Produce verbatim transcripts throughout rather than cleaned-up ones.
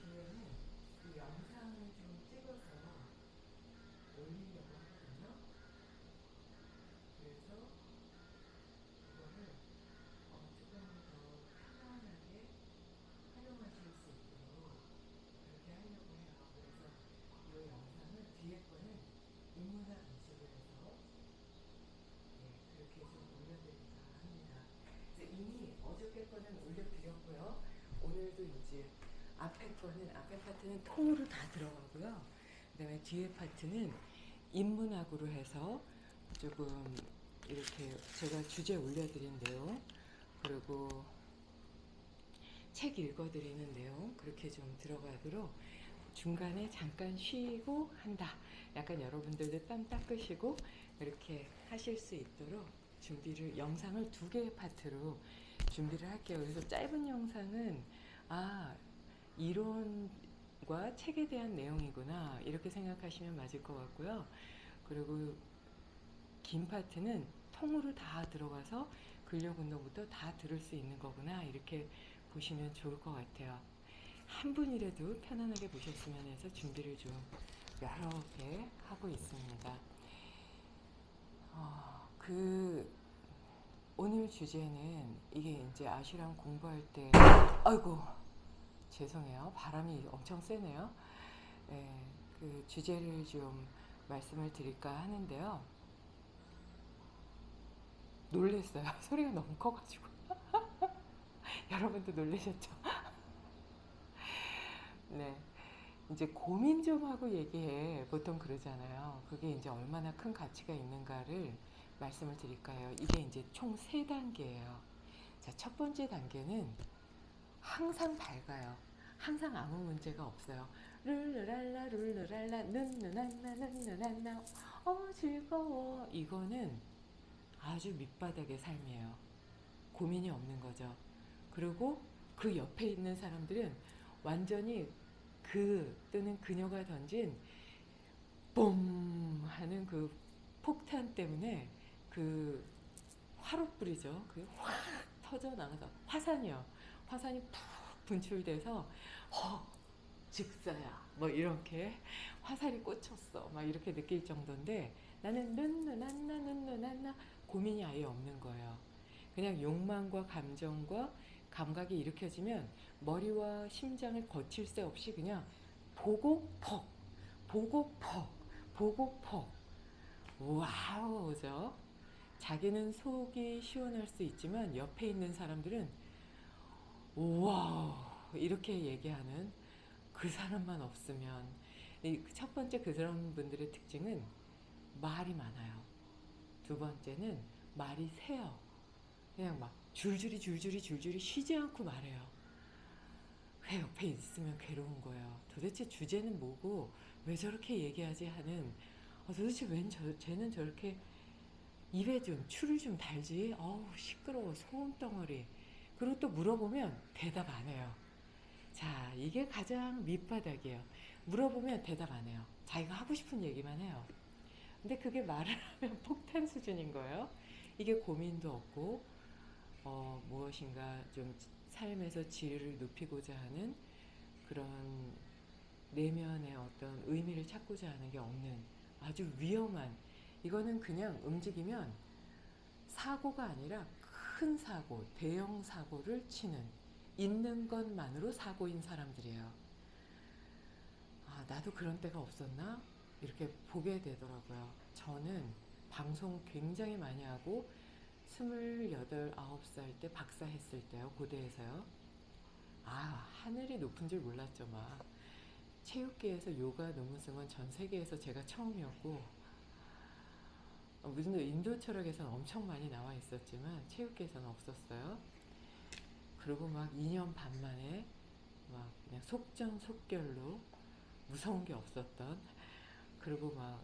뒤에는 이 영상을 좀 찍어서 올리려고 하거든요. 그래서 이거를 어, 조금 더 편안하게 활용하실 수 있도록 그렇게 하려고 해요. 그래서 이 영상을 뒤에 거는 인문학 인식을 해서 예, 그렇게 좀 올려드리자 합니다. 이제 이미 어저께 거는 올려드렸고요. 오늘도 이제 앞에 거는, 앞에 파트는 통으로 다 들어가고요. 그 다음에 뒤에 파트는 인문학으로 해서 조금 이렇게 제가 주제 올려드린 내용, 그리고 책 읽어드리는 내용, 그렇게 좀 들어가도록 중간에 잠깐 쉬고 한다. 약간 여러분들도 땀 닦으시고 이렇게 하실 수 있도록 준비를, 영상을 두 개의 파트로 준비를 할게요. 그래서 짧은 영상은 아, 이론과 책에 대한 내용이구나 이렇게 생각하시면 맞을 것 같고요. 그리고 긴 파트는 통으로 다 들어가서 근력운동부터 다 들을 수 있는 거구나 이렇게 보시면 좋을 것 같아요. 한 분이라도 편안하게 보셨으면 해서 준비를 좀 여러 개 하고 있습니다. 어, 그 오늘 주제는 이게 이제 아쉬람 공부할 때 아이고 죄송해요. 바람이 엄청 세네요. 예, 그 주제를 좀 말씀을 드릴까 하는데요. 놀랬어요. 소리가 너무 커가지고. 여러분도 놀라셨죠? 네. 이제 고민 좀 하고 얘기해. 보통 그러잖아요. 그게 이제 얼마나 큰 가치가 있는가를 말씀을 드릴까요? 이게 이제 총 세 단계예요. 자, 첫 번째 단계는 항상 밝아요. 항상 아무 문제가 없어요. 룰루랄라 룰루랄라 눈누난나 눈누난나 어 즐거워. 이거는 아주 밑바닥의 삶이에요. 고민이 없는 거죠. 그리고 그 옆에 있는 사람들은 완전히 그 또는 그녀가 던진 뽕 하는 그 폭탄 때문에 그 화롯불이죠. 그게 확 터져 나가서 화산이요. 화산이 푹 분출돼서 허 즉사야 뭐 이렇게 화살이 꽂혔어 막 이렇게 느낄 정도인데, 나는 눈누난나눈누난나 고민이 아예 없는 거예요. 그냥 욕망과 감정과 감각이 일으켜지면 머리와 심장을 거칠 새 없이 그냥 보고 퍽 보고 퍽 보고 퍽 와우죠. 자기는 속이 시원할 수 있지만 옆에 있는 사람들은 와우 이렇게 얘기하는 그 사람만 없으면, 첫 번째 그 사람 분들의 특징은 말이 많아요. 두 번째는 말이 새요. 그냥 막 줄줄이 줄줄이 줄줄이 쉬지 않고 말해요. 그 옆에 있으면 괴로운 거예요. 도대체 주제는 뭐고 왜 저렇게 얘기하지 하는, 아, 도대체 웬 저, 쟤는 저렇게 입에 좀 추를 좀 달지, 어우 시끄러워 소음덩어리. 그리고 또 물어보면 대답 안 해요. 자, 이게 가장 밑바닥이에요. 물어보면 대답 안 해요. 자기가 하고 싶은 얘기만 해요. 근데 그게 말을 하면 폭탄 수준인 거예요. 이게 고민도 없고 어, 무엇인가 좀 삶에서 질을 높이고자 하는 그런 내면의 어떤 의미를 찾고자 하는 게 없는 아주 위험한, 이거는 그냥 움직이면 사고가 아니라 큰 사고, 대형 사고를 치는, 있는 것만으로 사고인 사람들이에요. 아, 나도 그런 때가 없었나? 이렇게 보게 되더라고요. 저는 방송 굉장히 많이 하고 스물여덟, 아홉 살 때 박사했을 때요. 고대에서요. 아, 하늘이 높은 줄 몰랐죠. 막 체육계에서 요가 논문 쓴 건 전 세계에서 제가 처음이었고, 무슨 인도 철학에서는 엄청 많이 나와 있었지만 체육계에서는 없었어요. 그리고 막 이 년 반 만에 막 그냥 속전속결로 무서운 게 없었던, 그리고 막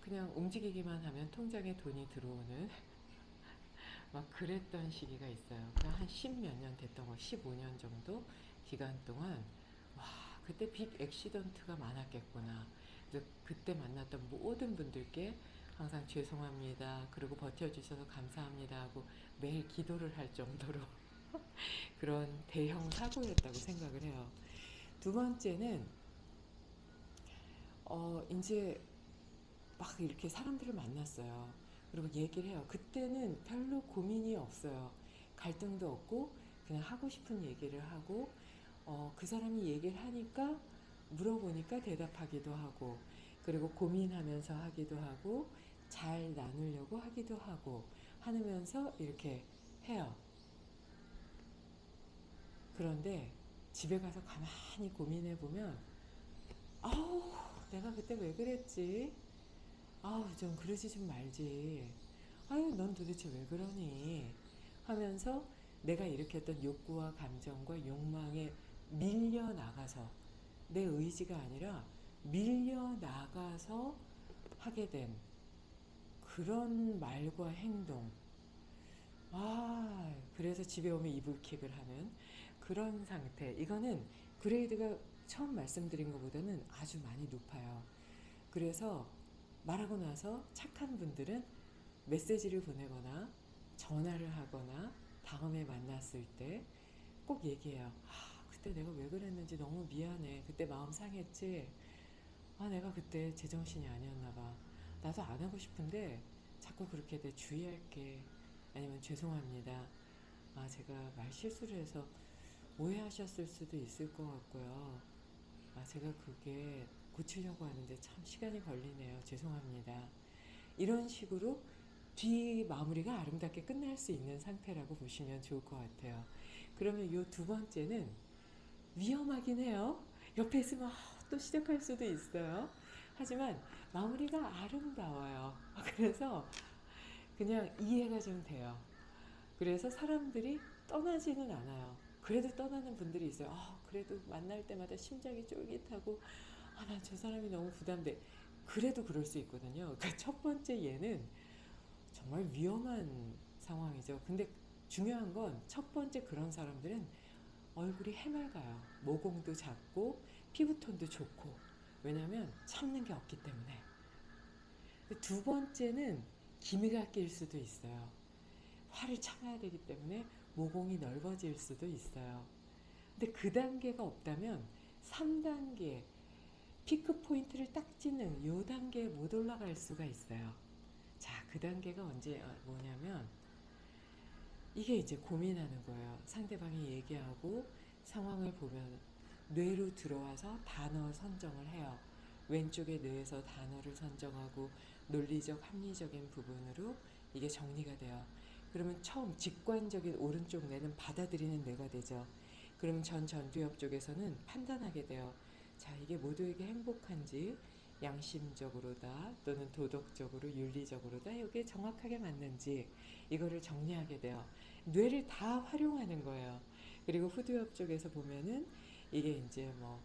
그냥 움직이기만 하면 통장에 돈이 들어오는 막 그랬던 시기가 있어요. 한 십몇 년 됐던 거, 십오 년 정도 기간 동안 와, 그때 빅 액시던트가 많았겠구나. 그래서 그때 만났던 모든 분들께 항상 죄송합니다. 그리고 버텨주셔서 감사합니다 하고 매일 기도를 할 정도로 그런 대형 사고였다고 생각을 해요. 두 번째는 어 이제 막 이렇게 사람들을 만났어요. 그리고 얘기를 해요. 그때는 별로 고민이 없어요. 갈등도 없고 그냥 하고 싶은 얘기를 하고 어, 그 사람이 얘기를 하니까 물어보니까 대답하기도 하고 그리고 고민하면서 하기도 하고 잘 나누려고 하기도 하고 하면서 이렇게 해요. 그런데 집에 가서 가만히 고민해 보면 아우 내가 그때 왜 그랬지? 아우 좀 그러지 좀 말지. 아유 넌 도대체 왜 그러니? 하면서 내가 일으켰던 욕구와 감정과 욕망에 밀려나가서 내 의지가 아니라 밀려나가서 하게 된 그런 말과 행동. 아 그래서 집에 오면 이불킥을 하는 그런 상태. 이거는 그레이드가 처음 말씀드린 것보다는 아주 많이 높아요. 그래서 말하고 나서 착한 분들은 메시지를 보내거나 전화를 하거나 다음에 만났을 때 꼭 얘기해요. 아, 그때 내가 왜 그랬는지 너무 미안해. 그때 마음 상했지. 아, 내가 그때 제정신이 아니었나 봐. 나도 안 하고 싶은데 자꾸 그렇게 돼. 주의할게. 아니면 죄송합니다. 아, 제가 말 실수를 해서 오해하셨을 수도 있을 것 같고요. 아, 제가 그게 고치려고 하는데 참 시간이 걸리네요. 죄송합니다. 이런 식으로 뒤 마무리가 아름답게 끝날 수 있는 상태라고 보시면 좋을 것 같아요. 그러면 요 두 번째는 위험하긴 해요. 옆에 있으면 또 시작할 수도 있어요. 하지만 마무리가 아름다워요. 그래서 그냥 이해가 좀 돼요. 그래서 사람들이 떠나지는 않아요. 그래도 떠나는 분들이 있어요. 아, 그래도 만날 때마다 심장이 쫄깃하고 아, 난 저 사람이 너무 부담돼. 그래도 그럴 수 있거든요. 그러니까 첫 번째 예는 정말 위험한 상황이죠. 근데 중요한 건 첫 번째 그런 사람들은 얼굴이 해맑아요. 모공도 작고 피부톤도 좋고. 왜냐면 참는 게 없기 때문에. 두 번째는 기미가 낄 수도 있어요. 화를 참아야 되기 때문에 모공이 넓어질 수도 있어요. 근데 그 단계가 없다면 삼 단계 피크 포인트를 딱 찍는 요 단계에 못 올라갈 수가 있어요. 자, 그 단계가 언제 뭐냐면 이게 이제 고민하는 거예요. 상대방이 얘기하고 상황을 보면 뇌로 들어와서 단어 선정을 해요. 왼쪽의 뇌에서 단어를 선정하고 논리적 합리적인 부분으로 이게 정리가 돼요. 그러면 처음 직관적인 오른쪽 뇌는 받아들이는 뇌가 되죠. 그럼 전 전두엽 쪽에서는 판단하게 돼요. 자, 이게 모두에게 행복한지 양심적으로다 또는 도덕적으로 윤리적으로다 이게 정확하게 맞는지 이거를 정리하게 돼요. 뇌를 다 활용하는 거예요. 그리고 후두엽 쪽에서 보면은 이게 이제 뭐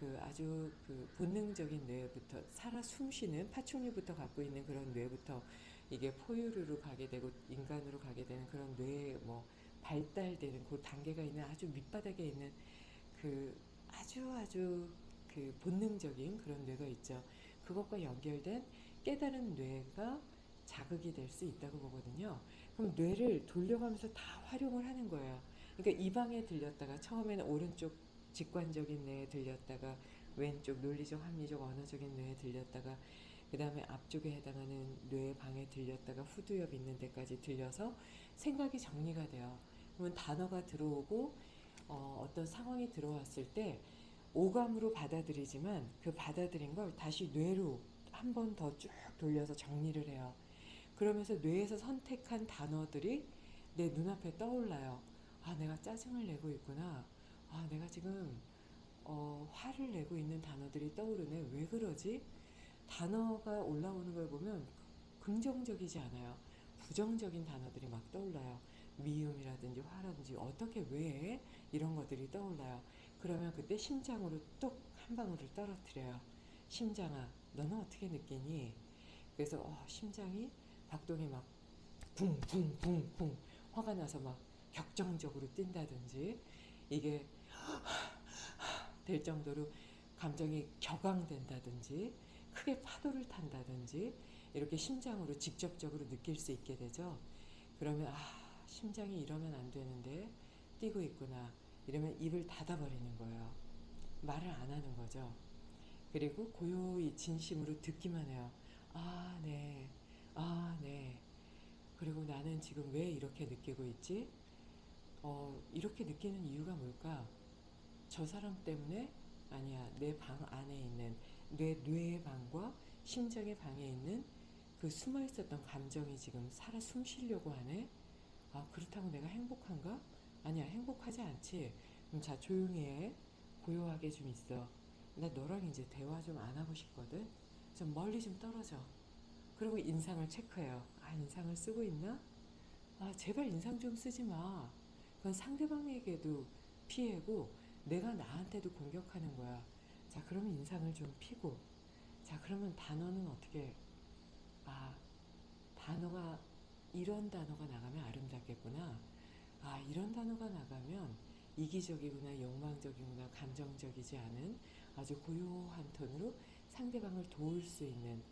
그 아주 그 본능적인 뇌부터 살아 숨쉬는 파충류부터 갖고 있는 그런 뇌부터 이게 포유류로 가게 되고 인간으로 가게 되는 그런 뇌에 뭐 발달되는 그 단계가 있는 아주 밑바닥에 있는 그 아주 아주 그 본능적인 그런 뇌가 있죠. 그것과 연결된 깨달은 뇌가 자극이 될 수 있다고 보거든요. 그럼 뇌를 돌려가면서 다 활용을 하는 거예요. 그러니까 이 방에 들렸다가 처음에는 오른쪽 직관적인 뇌에 들렸다가 왼쪽 논리적 합리적 언어적인 뇌에 들렸다가 그 다음에 앞쪽에 해당하는 뇌 방에 들렸다가 후두엽 있는 데까지 들려서 생각이 정리가 돼요. 그러면 단어가 들어오고 어, 어떤 상황이 들어왔을 때 오감으로 받아들이지만 그 받아들인 걸 다시 뇌로 한 번 더 쭉 돌려서 정리를 해요. 그러면서 뇌에서 선택한 단어들이 내 눈앞에 떠올라요. 아, 내가 짜증을 내고 있구나. 아, 내가 지금 어, 화를 내고 있는 단어들이 떠오르네. 왜 그러지? 단어가 올라오는 걸 보면 긍정적이지 않아요. 부정적인 단어들이 막 떠올라요. 미움이라든지 화라든지 어떻게 왜 이런 것들이 떠올라요. 그러면 그때 심장으로 뚝 한 방울을 떨어뜨려요. 심장아, 너는 어떻게 느끼니? 그래서 어, 심장이 박동이 막 붕붕붕붕 화가 나서 막 격정적으로 뛴다든지 이게 될 정도로 감정이 격앙된다든지 크게 파도를 탄다든지 이렇게 심장으로 직접적으로 느낄 수 있게 되죠. 그러면 아, 심장이 이러면 안 되는데 뛰고 있구나. 이러면 입을 닫아버리는 거예요. 말을 안 하는 거죠. 그리고 고요히 진심으로 듣기만 해요. 아, 네. 아, 네. 그리고 나는 지금 왜 이렇게 느끼고 있지? 어, 이렇게 느끼는 이유가 뭘까? 저 사람 때문에? 아니야. 내 방 안에 있는 내 뇌의 방과 심장의 방에 있는 그 숨어 있었던 감정이 지금 살아 숨 쉬려고 하네? 아, 그렇다고 내가 행복한가? 아니야, 행복하지 않지. 그럼 자, 조용히 해. 고요하게 좀 있어. 나 너랑 이제 대화 좀 안 하고 싶거든. 좀 멀리 좀 떨어져. 그리고 인상을 체크해요. 아, 인상을 쓰고 있나? 아, 제발 인상 좀 쓰지 마. 그건 상대방에게도 피해고 내가 나한테도 공격하는 거야. 자, 그러면 인상을 좀 피고. 자, 그러면 단어는 어떻게 해? 아, 단어가 이런 단어가 나가면 아름답겠구나. 아, 이런 단어가 나가면 이기적이구나, 욕망적이구나, 감정적이지 않은 아주 고요한 톤으로 상대방을 도울 수 있는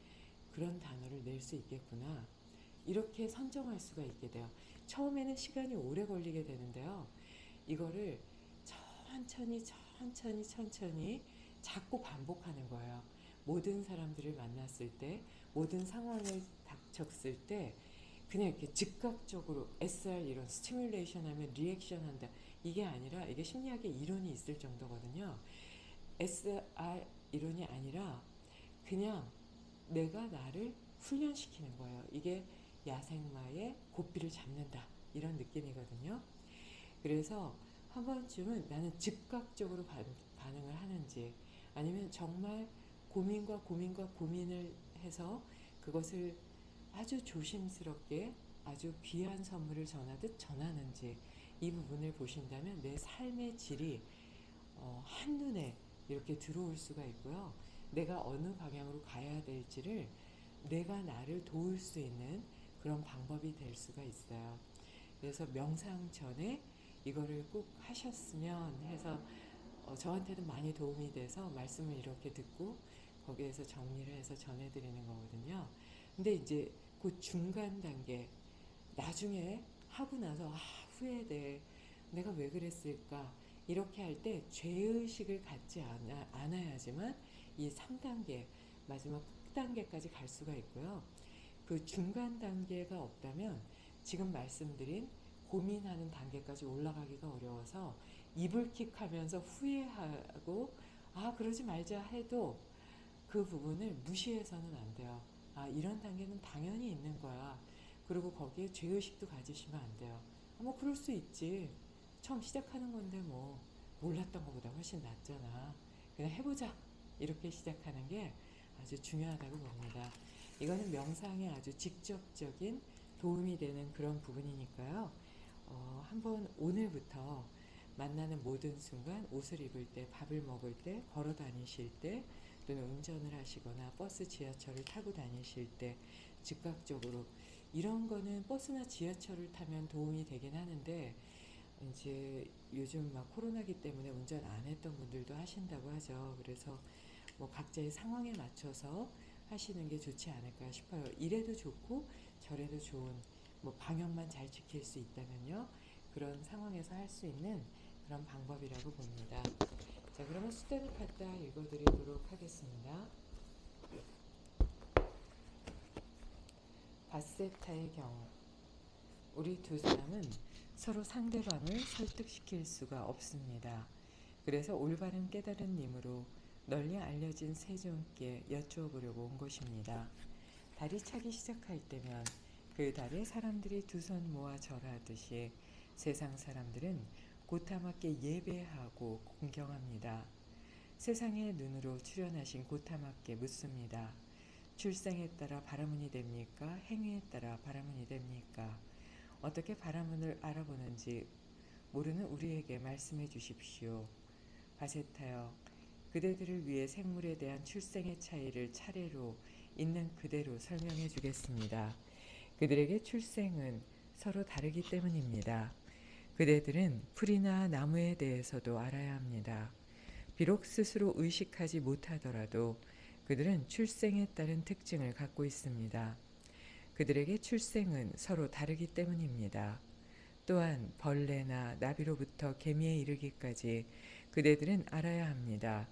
그런 단어를 낼 수 있겠구나. 이렇게 선정할 수가 있게 돼요. 처음에는 시간이 오래 걸리게 되는데요. 이거를 천천히 천천히 천천히 자꾸 반복하는 거예요. 모든 사람들을 만났을 때, 모든 상황을 닥쳤을 때 그냥 이렇게 즉각적으로 에스알 이론, 스티뮬레이션 하면 리액션 한다. 이게 아니라 이게 심리학의 이론이 있을 정도거든요. 에스알 이론이 아니라 그냥 내가 나를 훈련시키는 거예요. 이게 야생마의 고삐를 잡는다. 이런 느낌이거든요. 그래서 한 번쯤은 나는 즉각적으로 반, 반응을 하는지 아니면 정말 고민과 고민과 고민을 해서 그것을 아주 조심스럽게 아주 귀한 선물을 전하듯 전하는지 이 부분을 보신다면 내 삶의 질이 어, 한눈에 이렇게 들어올 수가 있고요. 내가 어느 방향으로 가야 될지를 내가 나를 도울 수 있는 그런 방법이 될 수가 있어요. 그래서 명상 전에 이거를 꼭 하셨으면 해서 어, 저한테도 많이 도움이 돼서 말씀을 이렇게 듣고 거기에서 정리를 해서 전해드리는 거거든요. 근데 이제 그 중간 단계, 나중에 하고 나서 아, 후회돼. 내가 왜 그랬을까? 이렇게 할 때 죄의식을 갖지 않아, 않아야지만 이 삼 단계, 마지막 끝단계까지 갈 수가 있고요. 그 중간 단계가 없다면 지금 말씀드린 고민하는 단계까지 올라가기가 어려워서 이불킥 하면서 후회하고 아, 그러지 말자 해도 그 부분을 무시해서는 안 돼요. 아, 이런 단계는 당연히 있는 거야. 그리고 거기에 죄의식도 가지시면 안 돼요. 아, 뭐 그럴 수 있지. 처음 시작하는 건데 뭐 몰랐던 것보다 훨씬 낫잖아. 그냥 해보자. 이렇게 시작하는 게 아주 중요하다고 봅니다. 이거는 명상에 아주 직접적인 도움이 되는 그런 부분이니까요. 어, 한번 오늘부터 만나는 모든 순간, 옷을 입을 때, 밥을 먹을 때, 걸어 다니실 때, 또는 운전을 하시거나 버스, 지하철을 타고 다니실 때 즉각적으로 이런 거는 버스나 지하철을 타면 도움이 되긴 하는데 이제 요즘 막 코로나기 때문에 운전 안 했던 분들도 하신다고 하죠. 그래서 뭐 각자의 상황에 맞춰서 하시는 게 좋지 않을까 싶어요. 이래도 좋고 저래도 좋은, 뭐 방역만 잘 지킬 수 있다면요. 그런 상황에서 할 수 있는 그런 방법이라고 봅니다. 자, 그러면 수단을 갖다 읽어드리도록 하겠습니다. 바세타의 경우, 우리 두 사람은 서로 상대방을 설득시킬 수가 없습니다. 그래서 올바른 깨달음님으로 널리 알려진 세존께 여쭈어보려고 온 것입니다. 달이 차기 시작할 때면 그 달에 사람들이 두 손 모아 절하듯이 세상 사람들은 고타마께 예배하고 공경합니다. 세상의 눈으로 출현하신 고타마께 묻습니다. 출생에 따라 발화문이 됩니까? 행위에 따라 발화문이 됩니까? 어떻게 발화문을 알아보는지 모르는 우리에게 말씀해 주십시오. 바세타여, 그대들을 위해 생물에 대한 출생의 차이를 차례로 있는 그대로 설명해 주겠습니다. 그들에게 출생은 서로 다르기 때문입니다. 그대들은 풀이나 나무에 대해서도 알아야 합니다. 비록 스스로 의식하지 못하더라도 그들은 출생에 따른 특징을 갖고 있습니다. 그들에게 출생은 서로 다르기 때문입니다. 또한 벌레나 나비로부터 개미에 이르기까지 그대들은 알아야 합니다.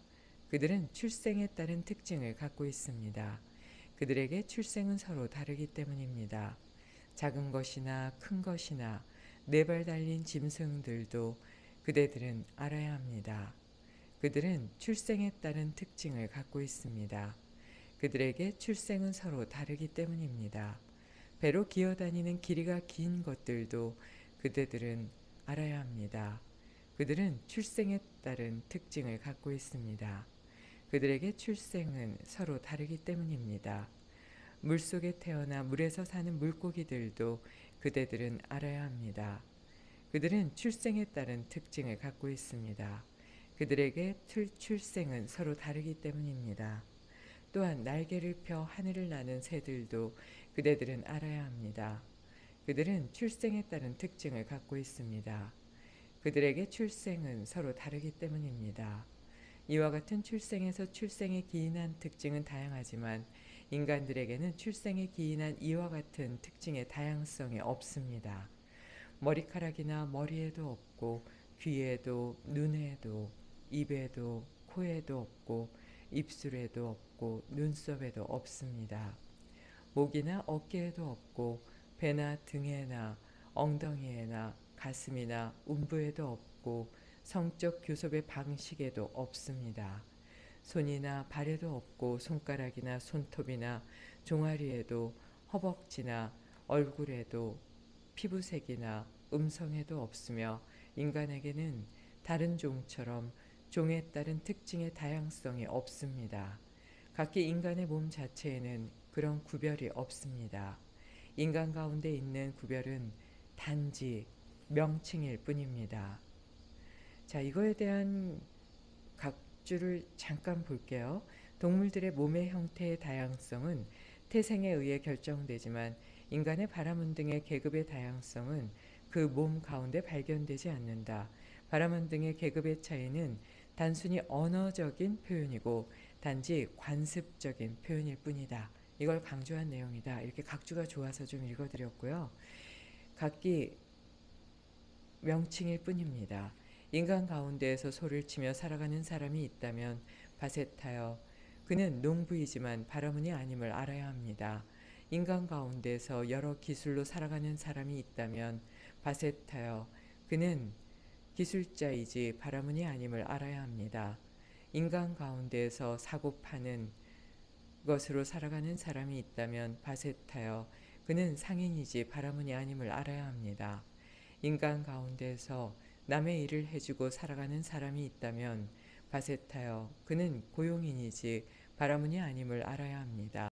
그들은 출생에 따른 특징을 갖고 있습니다. 그들에게 출생은 서로 다르기 때문입니다. 작은 것이나 큰 것이나 네 발 달린 짐승들도 그대들은 알아야 합니다. 그들은 출생에 따른 특징을 갖고 있습니다. 그들에게 출생은 서로 다르기 때문입니다. 배로 기어다니는 길이가 긴 것들도 그대들은 알아야 합니다. 그들은 출생에 따른 특징을 갖고 있습니다. 그들에게 출생은 서로 다르기 때문입니다. 물속에 태어나 물에서 사는 물고기들도 그대들은 알아야 합니다. 그들은 출생에 따른 특징을 갖고 있습니다. 그들에게 출, 출생은 서로 다르기 때문입니다. 또한 날개를 펴 하늘을 나는 새들도 그대들은 알아야 합니다. 그들은 출생에 따른 특징을 갖고 있습니다. 그들에게 출생은 서로 다르기 때문입니다. 이와 같은 출생에서 출생에 기인한 특징은 다양하지만 인간들에게는 출생에 기인한 이와 같은 특징의 다양성이 없습니다. 머리카락이나 머리에도 없고 귀에도 눈에도 입에도 코에도 없고 입술에도 없고 눈썹에도 없습니다. 목이나 어깨에도 없고 배나 등에나 엉덩이에나 가슴이나 음부에도 없고 성적 교섭의 방식에도 없습니다. 손이나 발에도 없고 손가락이나 손톱이나 종아리에도 허벅지나 얼굴에도 피부색이나 음성에도 없으며 인간에게는 다른 종처럼 종에 따른 특징의 다양성이 없습니다. 각기 인간의 몸 자체에는 그런 구별이 없습니다. 인간 가운데 있는 구별은 단지 명칭일 뿐입니다. 자, 이거에 대한 각주를 잠깐 볼게요. 동물들의 몸의 형태의 다양성은 태생에 의해 결정되지만 인간의 바라문 등의 계급의 다양성은 그 몸 가운데 발견되지 않는다. 바라문 등의 계급의 차이는 단순히 언어적인 표현이고 단지 관습적인 표현일 뿐이다. 이걸 강조한 내용이다. 이렇게 각주가 좋아서 좀 읽어드렸고요. 각기 명칭일 뿐입니다. 인간 가운데에서 소를 치며 살아가는 사람이 있다면 바세타여, 그는 농부이지만 바라문이 아님을 알아야 합니다. 인간 가운데에서 여러 기술로 살아가는 사람이 있다면 바세타여, 그는 기술자이지 바라문이 아님을 알아야 합니다. 인간 가운데에서 사고 파는 것으로 살아가는 사람이 있다면 바세타여, 그는 상인이지 바라문이 아님을 알아야 합니다. 인간 가운데에서 남의 일을 해주고 살아가는 사람이 있다면 바세타여, 그는 고용인이지 바라문이 아님을 알아야 합니다.